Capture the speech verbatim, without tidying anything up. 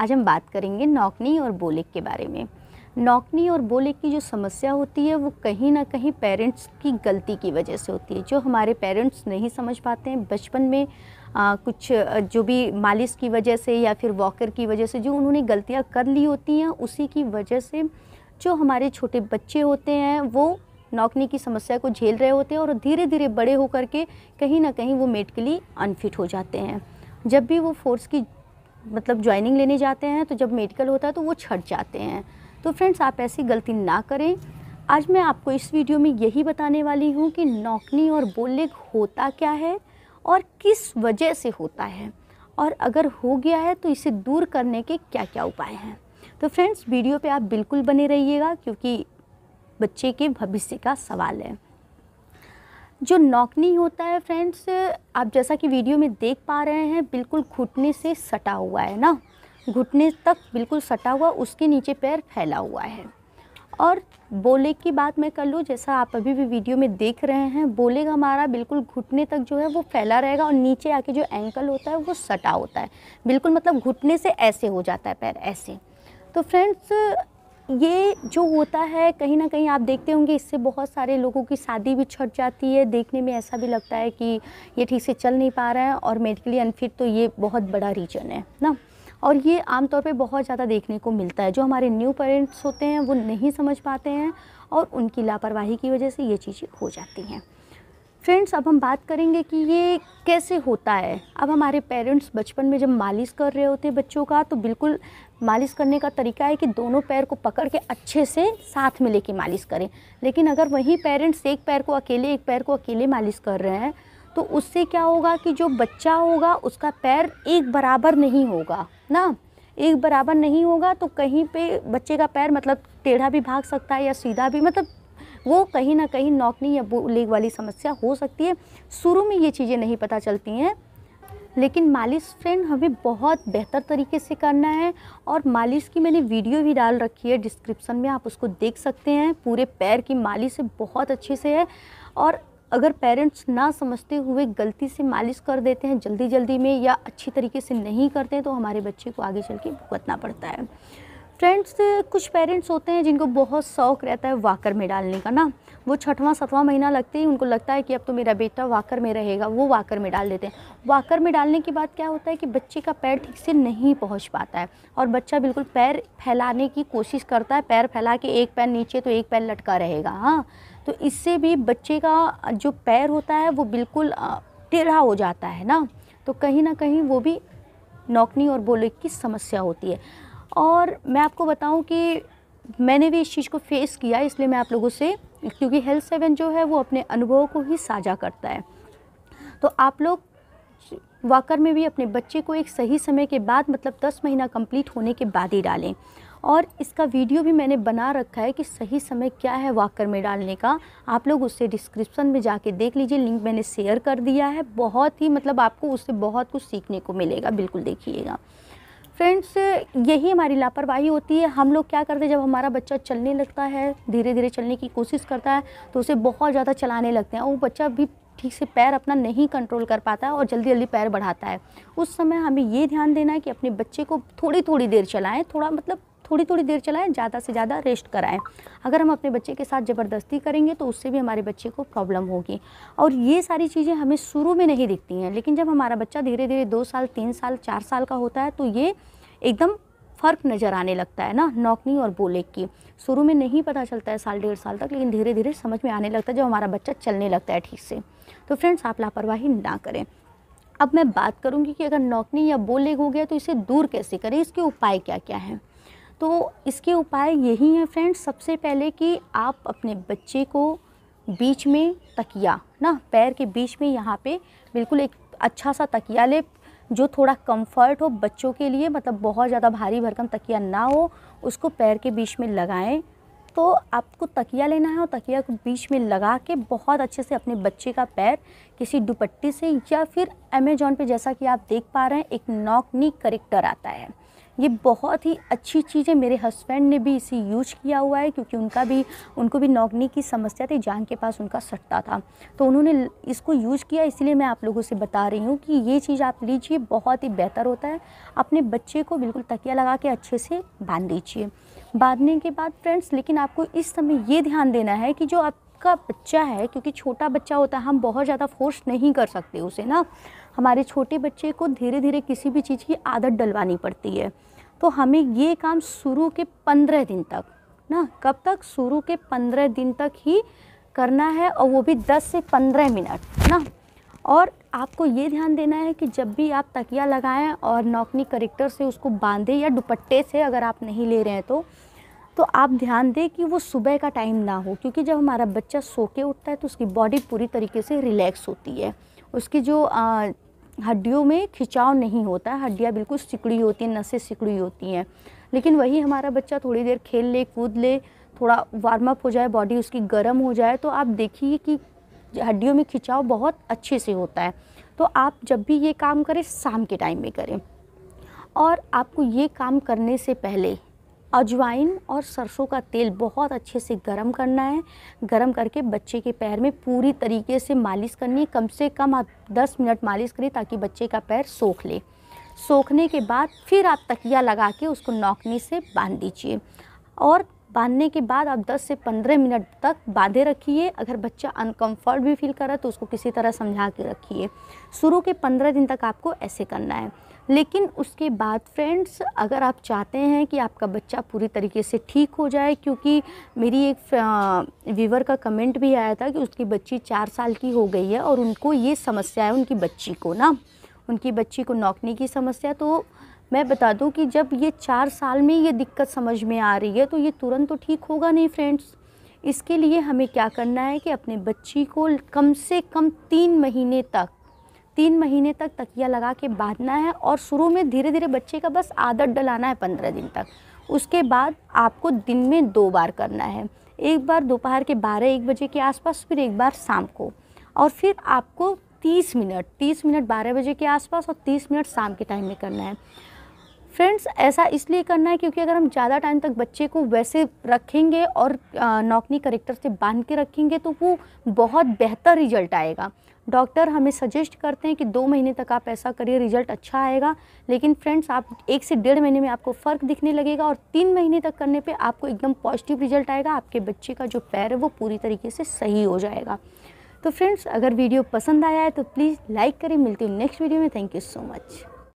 आज हम बात करेंगे नॉकनी और बोलिक के बारे में। नॉकनी और बोलिक की जो समस्या होती है वो कहीं ना कहीं पेरेंट्स की गलती की वजह से होती है। जो हमारे पेरेंट्स नहीं समझ पाते हैं बचपन में आ, कुछ जो भी मालिश की वजह से या फिर वॉकर की वजह से जो उन्होंने गलतियां कर ली होती हैं, उसी की वजह से जो हमारे छोटे बच्चे होते हैं वो नॉकनी की समस्या को झेल रहे होते हैं और धीरे धीरे बड़े होकर के कहीं ना कहीं वो मेडिकली अनफिट हो जाते हैं। जब भी वो फोर्स की मतलब ज्वाइनिंग लेने जाते हैं तो जब मेडिकल होता है तो वो छट जाते हैं। तो फ्रेंड्स, आप ऐसी गलती ना करें। आज मैं आपको इस वीडियो में यही बताने वाली हूँ कि नॉकनी और बोलिक होता क्या है और किस वजह से होता है, और अगर हो गया है तो इसे दूर करने के क्या क्या उपाय हैं। तो फ्रेंड्स, वीडियो पे आप बिल्कुल बने रहिएगा क्योंकि बच्चे के भविष्य का सवाल है। जो नॉकनी होता है फ्रेंड्स, आप जैसा कि वीडियो में देख पा रहे हैं, बिल्कुल घुटने से सटा हुआ है ना, घुटने तक बिल्कुल सटा हुआ, उसके नीचे पैर फैला हुआ है। और बोलिक की बात मैं कर लूँ, जैसा आप अभी भी वीडियो में देख रहे हैं, बोलिक हमारा बिल्कुल घुटने तक जो है वो फैला रहेगा और नीचे आके जो एंकल होता है वो सटा होता है, बिल्कुल मतलब घुटने से ऐसे हो जाता है पैर ऐसे। तो फ्रेंड्स, ये जो होता है कहीं ना कहीं आप देखते होंगे इससे बहुत सारे लोगों की शादी भी छट जाती है। देखने में ऐसा भी लगता है कि ये ठीक से चल नहीं पा रहा है और मेडिकली अनफिट, तो ये बहुत बड़ा रीजन है ना। और ये आमतौर पे बहुत ज़्यादा देखने को मिलता है। जो हमारे न्यू पेरेंट्स होते हैं वो नहीं समझ पाते हैं और उनकी लापरवाही की वजह से ये चीज़ें हो जाती हैं। फ्रेंड्स, अब हम बात करेंगे कि ये कैसे होता है। अब हमारे पेरेंट्स बचपन में जब मालिश कर रहे होते हैं बच्चों का, तो बिल्कुल मालिश करने का तरीका है कि दोनों पैर को पकड़ के अच्छे से साथ में लेके मालिश करें। लेकिन अगर वही पेरेंट्स एक पैर को अकेले एक पैर को अकेले मालिश कर रहे हैं तो उससे क्या होगा कि जो बच्चा होगा उसका पैर एक बराबर नहीं होगा ना, एक बराबर नहीं होगा। तो कहीं पे बच्चे का पैर मतलब टेढ़ा भी भाग सकता है या सीधा भी, मतलब वो कहीं ना कहीं नॉकनी या बोलिक वाली समस्या हो सकती है। शुरू में ये चीज़ें नहीं पता चलती हैं, लेकिन मालिश फ्रेंड हमें बहुत बेहतर तरीके से करना है। और मालिश की मैंने वीडियो भी डाल रखी है डिस्क्रिप्शन में, आप उसको देख सकते हैं। पूरे पैर की मालिश बहुत अच्छे से है। और अगर पेरेंट्स ना समझते हुए गलती से मालिश कर देते हैं जल्दी जल्दी में या अच्छी तरीके से नहीं करते हैं, तो हमारे बच्चे को आगे चल के भुगतना पड़ता है। फ्रेंड्स, कुछ पेरेंट्स होते हैं जिनको बहुत शौक़ रहता है वाकर में डालने का ना, वो छठवां सातवां महीना लगते ही उनको लगता है कि अब तो मेरा बेटा वाकर में रहेगा, वो वाकर में डाल देते हैं। वाकर में डालने के बाद क्या होता है कि बच्चे का पैर ठीक से नहीं पहुंच पाता है और बच्चा बिल्कुल पैर फैलाने की कोशिश करता है, पैर फैला के एक पैर नीचे तो एक पैर लटका रहेगा। हाँ, तो इससे भी बच्चे का जो पैर होता है वो बिल्कुल टेढ़ा हो जाता है ना, तो कहीं ना कहीं वो भी नॉकनी और बोलिक की समस्या होती है। और मैं आपको बताऊं कि मैंने भी इस चीज़ को फेस किया, इसलिए मैं आप लोगों से, क्योंकि हेल्थ सेवन जो है वो अपने अनुभव को ही साझा करता है। तो आप लोग वाकर में भी अपने बच्चे को एक सही समय के बाद, मतलब दस महीना कंप्लीट होने के बाद ही डालें। और इसका वीडियो भी मैंने बना रखा है कि सही समय क्या है वाकर में डालने का, आप लोग उससे डिस्क्रिप्शन में जाके देख लीजिए, लिंक मैंने शेयर कर दिया है। बहुत ही मतलब आपको उससे बहुत कुछ सीखने को मिलेगा, बिल्कुल देखिएगा। फ्रेंड्स, यही हमारी लापरवाही होती है। हम लोग क्या करते हैं, जब हमारा बच्चा चलने लगता है, धीरे धीरे चलने की कोशिश करता है, तो उसे बहुत ज़्यादा चलाने लगते हैं और वो बच्चा भी ठीक से पैर अपना नहीं कंट्रोल कर पाता है और जल्दी जल्दी पैर बढ़ाता है। उस समय हमें ये ध्यान देना है कि अपने बच्चे को थोड़ी थोड़ी देर चलाएँ, थोड़ा मतलब थोड़ी थोड़ी देर चलाएं, ज़्यादा से ज़्यादा रेस्ट कराएं। अगर हम अपने बच्चे के साथ ज़बरदस्ती करेंगे तो उससे भी हमारे बच्चे को प्रॉब्लम होगी। और ये सारी चीज़ें हमें शुरू में नहीं दिखती हैं, लेकिन जब हमारा बच्चा धीरे धीरे दो साल तीन साल चार साल का होता है तो ये एकदम फ़र्क नज़र आने लगता है ना नॉकनी और बोलिक की। शुरू में नहीं पता चलता है साल डेढ़ साल तक, लेकिन धीरे धीरे समझ में आने लगता है जब हमारा बच्चा चलने लगता है ठीक से। तो फ्रेंड्स, आप लापरवाही ना करें। अब मैं बात करूँगी कि अगर नॉकनी या बोलिक हो गया तो इसे दूर कैसे करें, इसके उपाय क्या क्या हैं। तो इसके उपाय यही हैं फ्रेंड्स। सबसे पहले कि आप अपने बच्चे को बीच में तकिया ना, पैर के बीच में यहाँ पे बिल्कुल एक अच्छा सा तकिया ले जो थोड़ा कंफर्ट हो बच्चों के लिए, मतलब बहुत ज़्यादा भारी भरकम तकिया ना हो, उसको पैर के बीच में लगाएं। तो आपको तकिया लेना है और तकिया को बीच में लगा के बहुत अच्छे से अपने बच्चे का पैर किसी दुपट्टे से, या फिर अमेजोन पे जैसा कि आप देख पा रहे हैं एक नॉकनी करेक्टर आता है, ये बहुत ही अच्छी चीज़ है। मेरे हस्बैंड ने भी इसे यूज किया हुआ है क्योंकि उनका भी उनको भी नोगनी की समस्या थी, जांग के पास उनका सटता था, तो उन्होंने इसको यूज किया। इसलिए मैं आप लोगों से बता रही हूँ कि ये चीज़ आप लीजिए, बहुत ही बेहतर होता है। अपने बच्चे को बिल्कुल तकिया लगा के अच्छे से बांध दीजिए। बांधने के बाद फ्रेंड्स, लेकिन आपको इस समय ये ध्यान देना है कि जो आप का बच्चा है, क्योंकि छोटा बच्चा होता है, हम बहुत ज़्यादा फोर्स नहीं कर सकते उसे ना। हमारे छोटे बच्चे को धीरे धीरे किसी भी चीज़ की आदत डलवानी पड़ती है। तो हमें ये काम शुरू के पंद्रह दिन तक ना, कब तक, शुरू के पंद्रह दिन तक ही करना है, और वो भी दस से पंद्रह मिनट ना। और आपको ये ध्यान देना है कि जब भी आप तकिया लगाएं और नॉकनी करेक्टर से उसको बांधें या दुपट्टे से, अगर आप नहीं ले रहे हैं तो तो आप ध्यान दें कि वो सुबह का टाइम ना हो, क्योंकि जब हमारा बच्चा सो के उठता है तो उसकी बॉडी पूरी तरीके से रिलैक्स होती है, उसकी जो हड्डियों में खिंचाव नहीं होता है, हड्डियाँ बिल्कुल सिकुड़ी होती हैं, नसें सिकुड़ी होती हैं। लेकिन वही हमारा बच्चा थोड़ी देर खेल ले, कूद ले, थोड़ा वार्म अप हो जाए, बॉडी उसकी गर्म हो जाए, तो आप देखिए कि हड्डियों में खिंचाव बहुत अच्छे से होता है। तो आप जब भी ये काम करें, शाम के टाइम में करें। और आपको ये काम करने से पहले अजवाइन और सरसों का तेल बहुत अच्छे से गरम करना है। गरम करके बच्चे के पैर में पूरी तरीके से मालिश करनी है। कम से कम आप दस मिनट मालिश करें ताकि बच्चे का पैर सोख ले। सोखने के बाद फिर आप तकिया लगा के उसको नोकनी से बांध दीजिए, और बांधने के बाद आप दस से पंद्रह मिनट तक बांधे रखिए। अगर बच्चा अनकम्फर्ट भी फील कर रहा है तो उसको किसी तरह समझा के रखिए। शुरू के पंद्रह दिन तक आपको ऐसे करना है। लेकिन उसके बाद फ्रेंड्स, अगर आप चाहते हैं कि आपका बच्चा पूरी तरीके से ठीक हो जाए, क्योंकि मेरी एक व्यूवर का कमेंट भी आया था कि उसकी बच्ची चार साल की हो गई है और उनको ये समस्या है, उनकी बच्ची को ना, उनकी बच्ची को नोकनी की समस्या। तो मैं बता दूं कि जब ये चार साल में ये दिक्कत समझ में आ रही है तो ये तुरंत तो ठीक होगा नहीं फ्रेंड्स। इसके लिए हमें क्या करना है कि अपने बच्ची को कम से कम तीन महीने तक तीन महीने तक तकिया लगा के बांधना है, और शुरू में धीरे धीरे बच्चे का बस आदत डलाना है पंद्रह दिन तक। उसके बाद आपको दिन में दो बार करना है, एक बार दोपहर के बारह एक बजे के आसपास, फिर एक बार शाम को। और फिर आपको तीस मिनट तीस मिनट बारह बजे के आसपास और तीस मिनट शाम के टाइम में करना है। फ्रेंड्स, ऐसा इसलिए करना है क्योंकि अगर हम ज़्यादा टाइम तक बच्चे को वैसे रखेंगे और नोकनी करेक्टर से बांध के रखेंगे तो वो बहुत बेहतर रिजल्ट आएगा। डॉक्टर हमें सजेस्ट करते हैं कि दो महीने तक आप ऐसा करिए, रिजल्ट अच्छा आएगा। लेकिन फ्रेंड्स, आप एक से डेढ़ महीने में आपको फ़र्क दिखने लगेगा, और तीन महीने तक करने पे आपको एकदम पॉजिटिव रिजल्ट आएगा। आपके बच्चे का जो पैर है वो पूरी तरीके से सही हो जाएगा। तो फ्रेंड्स, अगर वीडियो पसंद आया है तो प्लीज़ लाइक करें। मिलती हूँ नेक्स्ट वीडियो में। Thank you so much.